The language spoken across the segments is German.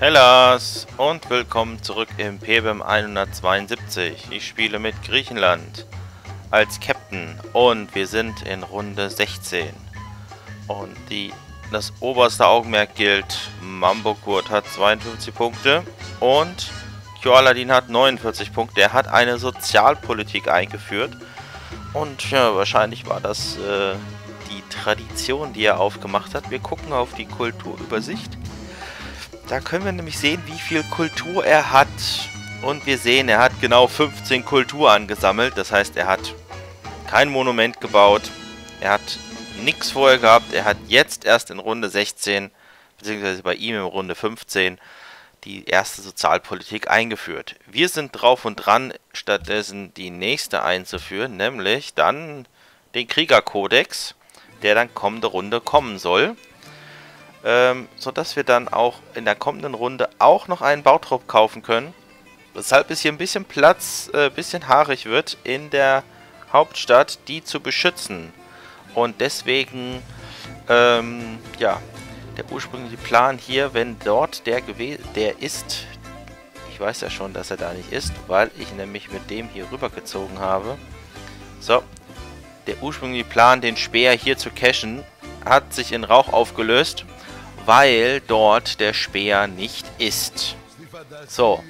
Hellas und willkommen zurück im PBM 172. Ich spiele mit Griechenland als Captain und wir sind in Runde 16. Und das oberste Augenmerk gilt, Mambogurt hat 52 Punkte und Kjoaladin hat 49 Punkte. Er hat eine Sozialpolitik eingeführt und ja, wahrscheinlich war das die Tradition, die er aufgemacht hat. Wir gucken auf die Kulturübersicht. Da können wir nämlich sehen, wie viel Kultur er hat. Und wir sehen, er hat genau 15 Kultur angesammelt. Das heißt, er hat kein Monument gebaut. Er hat nichts vorher gehabt. Er hat jetzt erst in Runde 16, beziehungsweise bei ihm in Runde 15, die erste Sozialpolitik eingeführt. Wir sind drauf und dran, stattdessen die nächste einzuführen, nämlich dann den Kriegerkodex, der dann kommende Runde kommen soll. Sodass wir dann auch in der kommenden Runde auch noch einen Bautrupp kaufen können. Weshalb es hier ein bisschen Platz, ein bisschen haarig wird in der Hauptstadt, die zu beschützen. Und deswegen, ja, der ursprüngliche Plan hier, wenn dort der ist, ich weiß ja schon, dass er da nicht ist, weil ich nämlich mit dem hier rübergezogen habe. So, der ursprüngliche Plan, den Speer hier zu cashen, hat sich in Rauch aufgelöst, weil dort der Speer nicht ist. So,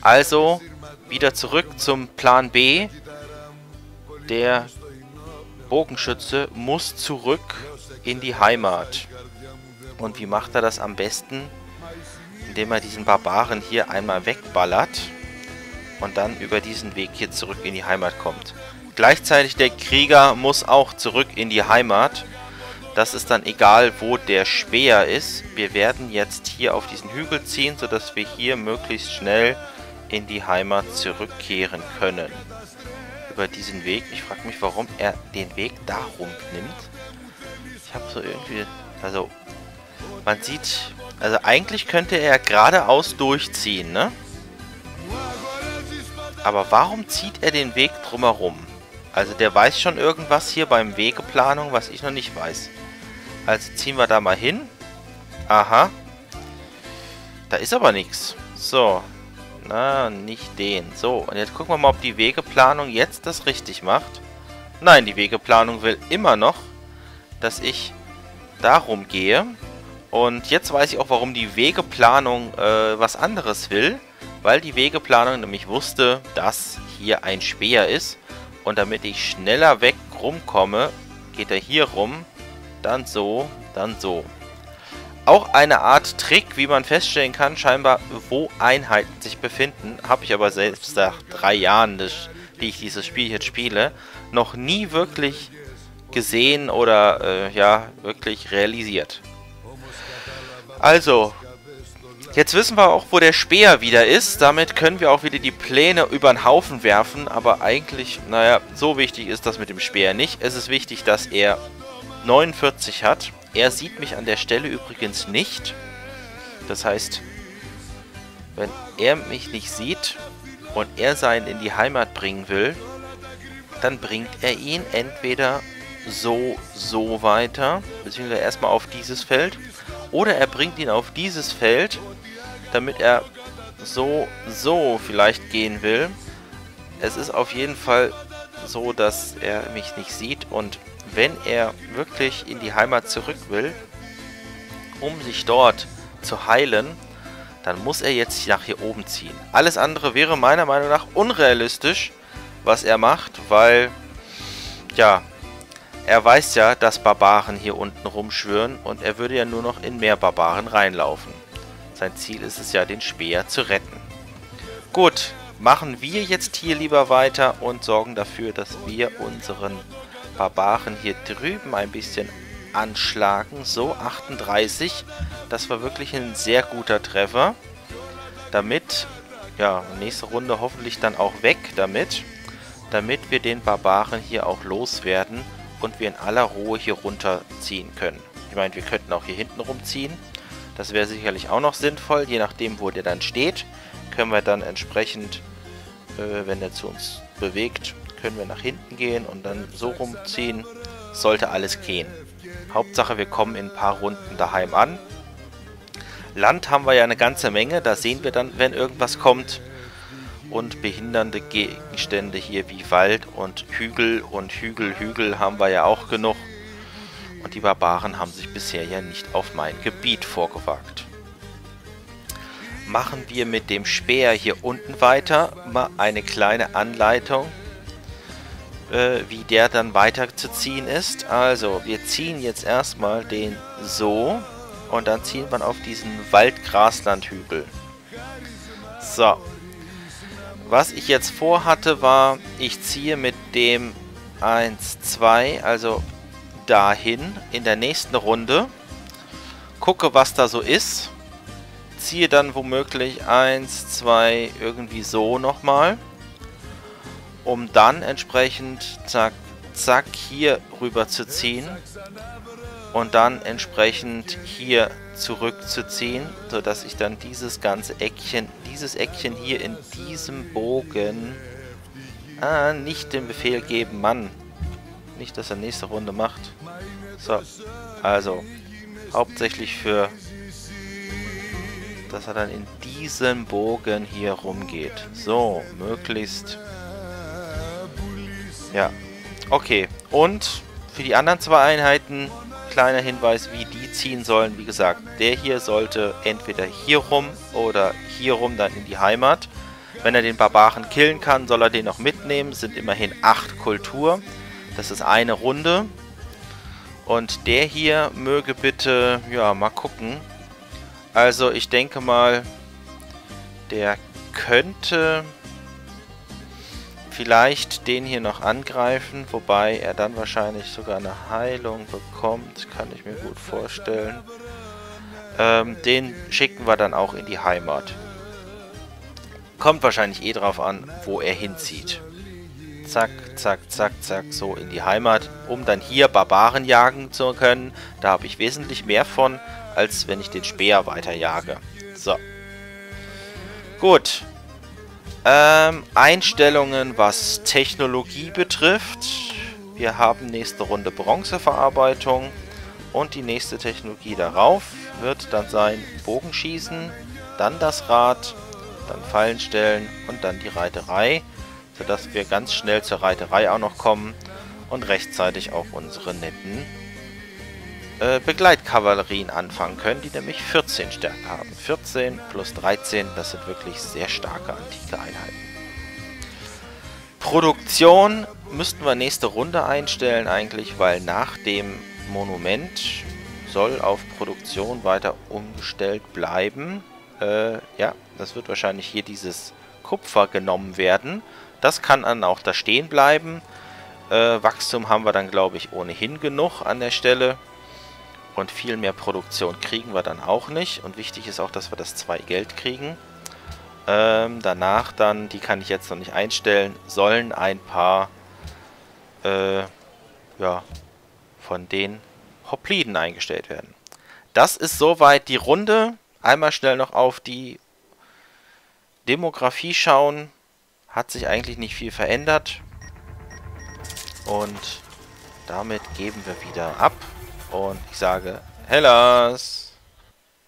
also wieder zurück zum Plan B. Der Bogenschütze muss zurück in die Heimat. Und wie macht er das am besten? Indem er diesen Barbaren hier einmal wegballert und dann über diesen Weg hier zurück in die Heimat kommt. Gleichzeitig der Krieger muss auch zurück in die Heimat. Das ist dann egal, wo der Speer ist. Wir werden jetzt hier auf diesen Hügel ziehen, sodass wir hier möglichst schnell in die Heimat zurückkehren können. Über diesen Weg. Ich frage mich, warum er den Weg da rumnimmt. Ich habe so irgendwie... Also, man sieht... Also eigentlich könnte er geradeaus durchziehen, ne? Aber warum zieht er den Weg drumherum? Also der weiß schon irgendwas hier beim Wegeplanung, was ich noch nicht weiß. Also ziehen wir da mal hin. Aha. Da ist aber nichts. So. Na, nicht den. So, und jetzt gucken wir mal, ob die Wegeplanung jetzt das richtig macht. Nein, die Wegeplanung will immer noch, dass ich darum gehe. Und jetzt weiß ich auch, warum die Wegeplanung was anderes will. Weil die Wegeplanung nämlich wusste, dass hier ein Speer ist. Und damit ich schneller weg rumkomme, geht er hier rum, dann so, dann so. Auch eine Art Trick, wie man feststellen kann, scheinbar, wo Einheiten sich befinden. Habe ich aber selbst nach 3 Jahren, die ich dieses Spiel jetzt spiele, noch nie wirklich gesehen oder, ja, wirklich realisiert. Also, jetzt wissen wir auch, wo der Speer wieder ist. Damit können wir auch wieder die Pläne über den Haufen werfen. Aber eigentlich, naja, so wichtig ist das mit dem Speer nicht. Es ist wichtig, dass er 49 hat. Er sieht mich an der Stelle übrigens nicht. Das heißt, wenn er mich nicht sieht und er seinen in die Heimat bringen will, dann bringt er ihn entweder so weiter, beziehungsweise erstmal auf dieses Feld, oder er bringt ihn auf dieses Feld, damit er so vielleicht gehen will. Es ist auf jeden Fall so, dass er mich nicht sieht. Und wenn er wirklich in die Heimat zurück will, um sich dort zu heilen, dann muss er jetzt nach hier oben ziehen. Alles andere wäre meiner Meinung nach unrealistisch, was er macht, weil, ja, er weiß ja, dass Barbaren hier unten rumschwirren und er würde ja nur noch in mehr Barbaren reinlaufen. Sein Ziel ist es ja, den Speer zu retten. Gut, machen wir jetzt hier lieber weiter und sorgen dafür, dass wir unseren Barbaren hier drüben ein bisschen anschlagen. So, 38. Das war wirklich ein sehr guter Treffer. Damit, ja, nächste Runde hoffentlich dann auch weg damit. Damit wir den Barbaren hier auch loswerden und wir in aller Ruhe hier runterziehen können. Ich meine, wir könnten auch hier hinten rumziehen. Das wäre sicherlich auch noch sinnvoll. Je nachdem, wo der dann steht, können wir dann entsprechend, wenn der zu uns bewegt, können wir nach hinten gehen und dann so rumziehen. Sollte alles gehen. Hauptsache, wir kommen in ein paar Runden daheim an. Land haben wir ja eine ganze Menge, da sehen wir dann, wenn irgendwas kommt. Und behindernde Gegenstände hier wie Wald und Hügel, Hügel haben wir ja auch genug. Und die Barbaren haben sich bisher ja nicht auf mein Gebiet vorgewagt. Machen wir mit dem Speer hier unten weiter. Mal eine kleine Anleitung, wie der dann weiter zu ziehen ist. Also, wir ziehen jetzt erstmal den so und dann ziehen wir auf diesen Waldgraslandhügel. So. Was ich jetzt vorhatte war, ich ziehe mit dem 1, 2, also dahin in der nächsten Runde, gucke, was da so ist, ziehe dann womöglich 1, 2, irgendwie so nochmal, um dann entsprechend zack, zack, hier rüber zu ziehen und dann entsprechend hier zurückzuziehen, sodass ich dann dieses ganze Eckchen, hier in diesem Bogen nicht den Befehl geben, Mann. Nicht, dass er nächste Runde macht. So, also hauptsächlich für, dass er dann in diesem Bogen hier rumgeht. So, möglichst. Ja, okay. Und für die anderen zwei Einheiten kleiner Hinweis, wie die ziehen sollen. Wie gesagt, der hier sollte entweder hier rum oder hier rum dann in die Heimat. Wenn er den Barbaren killen kann, soll er den noch mitnehmen. Es sind immerhin 8 Kultur. Das ist eine Runde. Und der hier möge bitte, ja, mal gucken. Also ich denke mal, der könnte vielleicht den hier noch angreifen, wobei er dann wahrscheinlich sogar eine Heilung bekommt, kann ich mir gut vorstellen. Den schicken wir dann auch in die Heimat. Kommt wahrscheinlich eh drauf an, wo er hinzieht. Zack, zack, zack, zack, so in die Heimat, um dann hier Barbaren jagen zu können. Da habe ich wesentlich mehr von, als wenn ich den Speer weiterjage. So. Gut. Einstellungen, was Technologie betrifft. Wir haben nächste Runde Bronzeverarbeitung und die nächste Technologie darauf wird dann sein Bogenschießen, dann das Rad, dann Fallen stellen und dann die Reiterei, sodass wir ganz schnell zur Reiterei auch noch kommen und rechtzeitig auch unsere netten Begleitkavallerien anfangen können, die nämlich 14 Stärke haben. 14 plus 13, das sind wirklich sehr starke antike Einheiten. Produktion müssten wir nächste Runde einstellen eigentlich, weil nach dem Monument soll auf Produktion weiter umgestellt bleiben. Ja, das wird wahrscheinlich hier dieses Kupfer genommen werden. Das kann dann auch da stehen bleiben. Wachstum haben wir dann, glaube ich, ohnehin genug an der Stelle. Und viel mehr Produktion kriegen wir dann auch nicht. Und wichtig ist auch, dass wir das 2 Geld kriegen. Danach dann, die kann ich jetzt noch nicht einstellen, sollen ein paar ja, von den Hopliten eingestellt werden. Das ist soweit die Runde. Einmal schnell noch auf die Demografie schauen. Hat sich eigentlich nicht viel verändert. Und damit geben wir wieder ab. Und ich sage, Hellas!